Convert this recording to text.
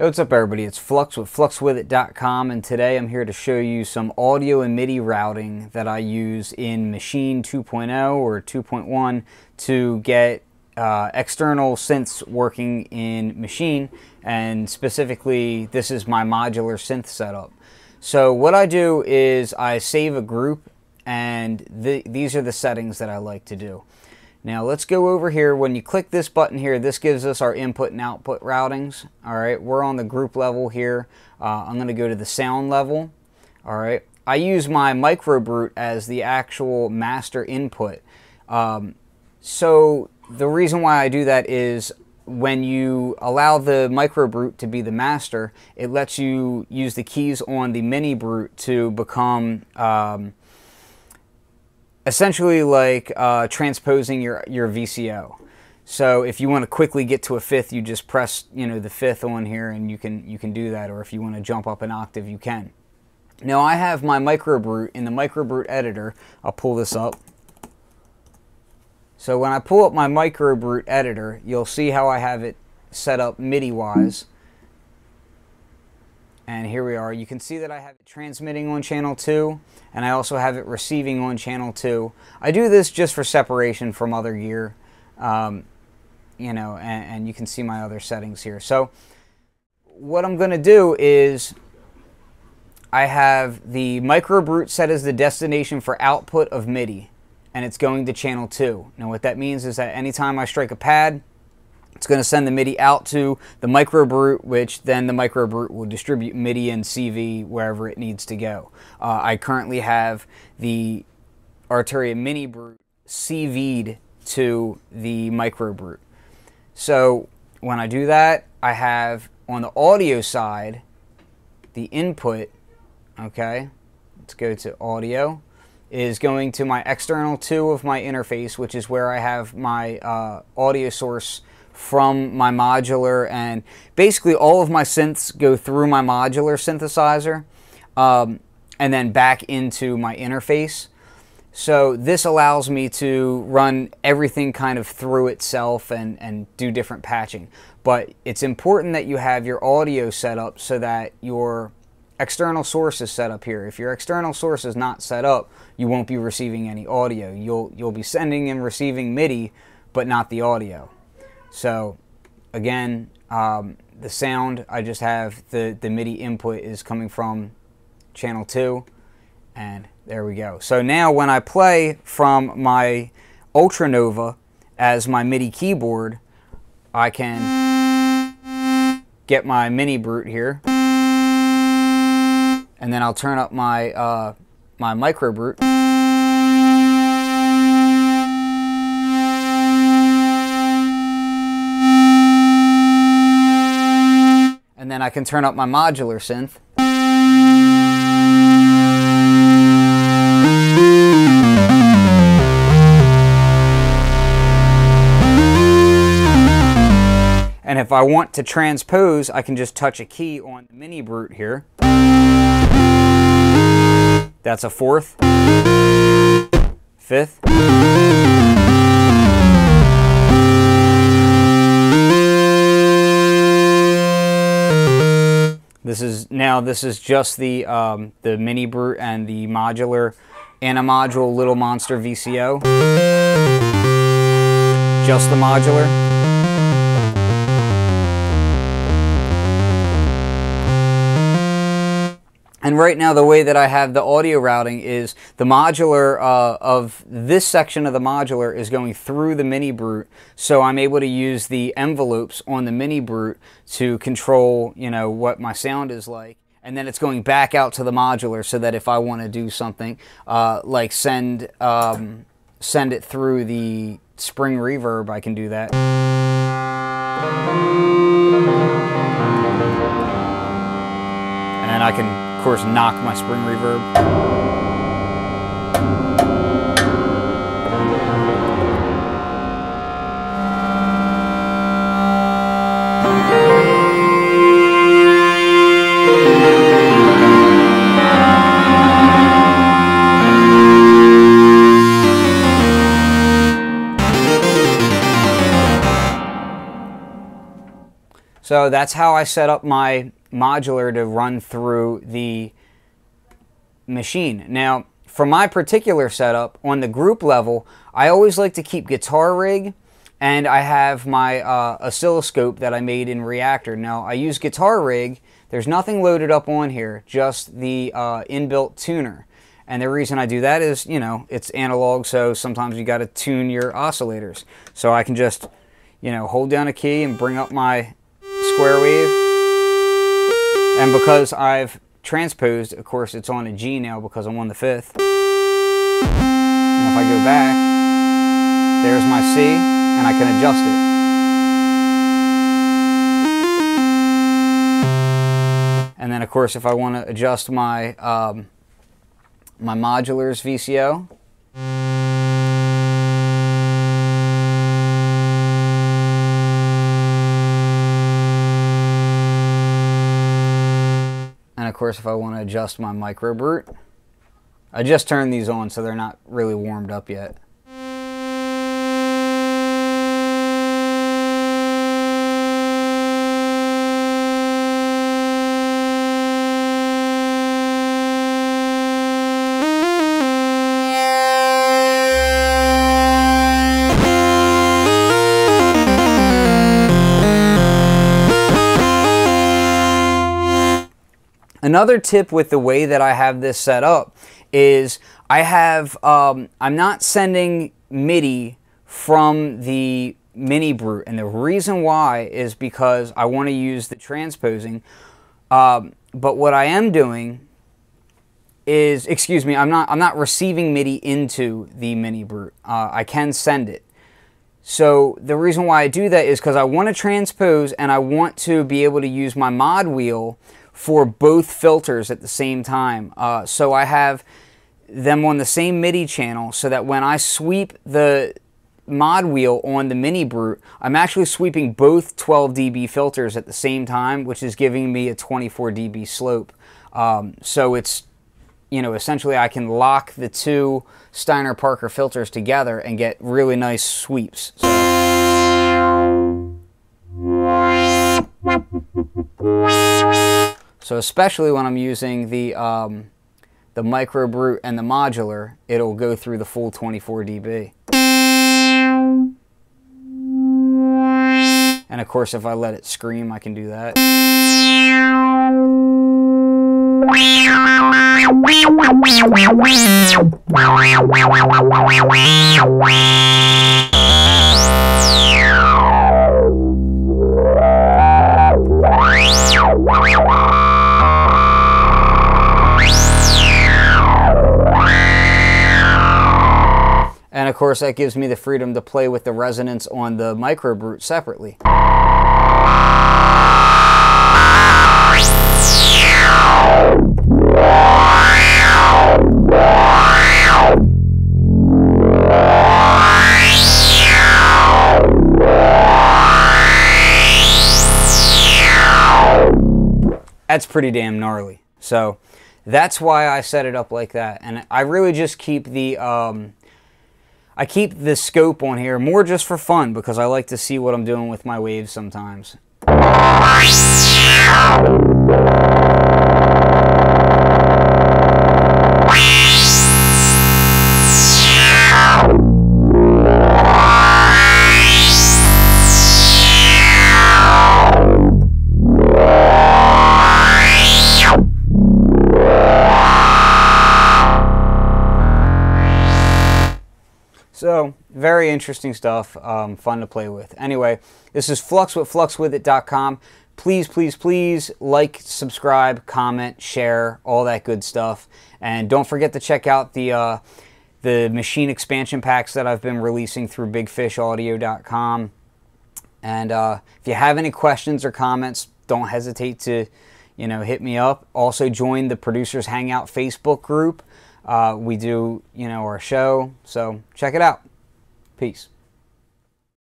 What's up everybody, it's Flux with FluxWithIt.com, and today I'm here to show you some audio and MIDI routing that I use in Machine 2.0 or 2.1 to get external synths working in Machine, and specifically this is my modular synth setup. So what I do is I save a group, and these are the settings that I like to do. Now let's go over here. When you click this button here, this gives us our input and output routings. All right, we're on the group level here. I'm going to go to the sound level. All right, I use my Microbrute as the actual master input. So the reason why I do that is when you allow the Microbrute to be the master, it lets you use the keys on the Minibrute to become essentially like transposing your VCO. So if you want to quickly get to a fifth, you just press, you know, the fifth on here, and you can do that. Or if you want to jump up an octave, you can. Now I have my Microbrute in the Microbrute editor. I'll pull this up. So when I pull up my Microbrute editor, you'll see how I have it set up MIDI wise. And here we are. You can see that I have it transmitting on channel 2, and I also have it receiving on channel 2. I do this just for separation from other gear, you know, and you can see my other settings here. So what I'm going to do is I have the Microbrute set as the destination for output of MIDI, and it's going to channel 2. Now what that means is that anytime I strike a pad, it's going to send the MIDI out to the Microbrute, which then the Microbrute will distribute MIDI and CV wherever it needs to go. I currently have the Arturia Minibrute CV'd to the Microbrute. So when I do that, I have on the audio side the input, okay, let's go to audio, is going to my external 2 of my interface, which is where I have my audio source from my modular, and basically all of my synths go through my modular synthesizer and then back into my interface. So this allows me to run everything kind of through itself and do different patching. But it's important that you have your audio set up so that your external source is set up here. If your external source is not set up, you won't be receiving any audio. You'll be sending and receiving MIDI, but not the audio. So again, the sound, I just have the MIDI input is coming from channel 2, and there we go. So now when I play from my Ultra Nova as my MIDI keyboard, I can get my Minibrute here, and then I'll turn up my, my Microbrute. And then I can turn up my modular synth. And if I want to transpose, I can just touch a key on the Minibrute here. That's a 4th, 5th. This is just the Minibrute and the modular Animodule Little Monster VCO. Just the modular. And right now the way that I have the audio routing is the modular of this section of the modular is going through the Minibrute, so I'm able to use the envelopes on the Minibrute to control, you know, what my sound is like. And then it's going back out to the modular so that if I want to do something like send it through the spring reverb, I can do that. And then I can, of course, knock my spring reverb. So that's how I set up my modular to run through the machine. Now, for my particular setup, on the group level, I always like to keep Guitar Rig, and I have my oscilloscope that I made in Reactor. Now, I use Guitar Rig. There's nothing loaded up on here, just the inbuilt tuner. And the reason I do that is, you know, it's analog, so sometimes you got to tune your oscillators. So I can just, you know, hold down a key and bring up my square wave. And because I've transposed, of course, it's on a G now because I'm on the fifth. And if I go back, there's my C, and I can adjust it. And then, of course, if I want to adjust my my modular's VCO. And of course, if I want to adjust my Microbrute, I just turned these on so they're not really warmed up yet. Another tip with the way that I have this set up is I have, I'm not sending MIDI from the Minibrute. And the reason why is because I want to use the transposing. But what I am doing is, excuse me, I'm not receiving MIDI into the Minibrute. I can send it. So the reason why I do that is because I want to transpose and I want to be able to use my mod wheel for both filters at the same time. So I have them on the same MIDI channel so that when I sweep the mod wheel on the Minibrute, I'm actually sweeping both 12 dB filters at the same time, which is giving me a 24 dB slope. So it's, you know, essentially I can lock the two Steiner Parker filters together and get really nice sweeps. So especially when I'm using the Microbrute and the modular, it'll go through the full 24 dB. And of course, if I let it scream, I can do that. And of course, that gives me the freedom to play with the resonance on the Microbrute separately. That's pretty damn gnarly. So that's why I set it up like that. And I really just keep the I keep the scope on here more just for fun because I like to see what I'm doing with my waves sometimes. So, very interesting stuff, fun to play with. Anyway, this is Flux with FluxWithIt.com. Please, please, please like, subscribe, comment, share, all that good stuff. And don't forget to check out the machine expansion packs that I've been releasing through BigFishAudio.com. And if you have any questions or comments, don't hesitate to, you know, hit me up. Also, join the Producers Hangout Facebook group. We do, you know, our show, so check it out. Peace.